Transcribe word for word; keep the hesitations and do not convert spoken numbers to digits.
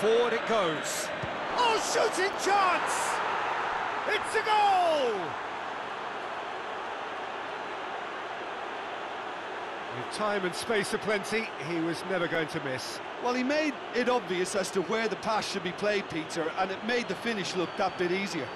Forward it goes. Oh, shooting chance! It's a goal! With time and space aplenty, he was never going to miss. Well, he made it obvious as to where the pass should be played, Peter, and it made the finish look that bit easier.